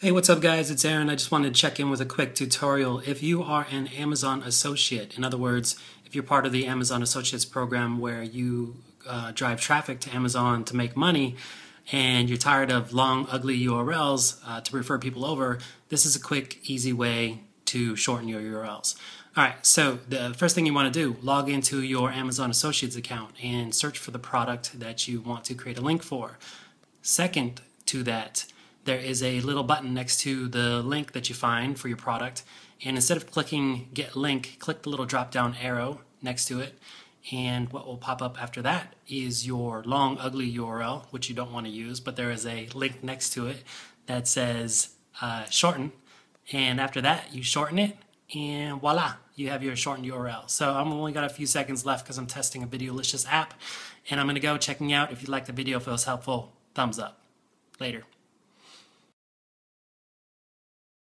Hey, what's up guys? It's Aaron. I just wanted to check in with a quick tutorial. If you are an Amazon Associate, in other words, if you're part of the Amazon Associates program where you drive traffic to Amazon to make money and you're tired of long, ugly URLs to refer people over, this is a quick, easy way to shorten your URLs. Alright, so the first thing you want to do, log into your Amazon Associates account and search for the product that you want to create a link for. Second to that, there is a little button next to the link that you find for your product, and instead of clicking get link, click the little drop down arrow next to it, and what will pop up after that is your long ugly URL, which you don't want to use, but there is a link next to it that says shorten, and after that you shorten it and voila, you have your shortened URL. So I'm only got a few seconds left because I'm testing a Videolicious app, and I'm going to go checking out. If you like the video, if it was helpful, thumbs up. Later.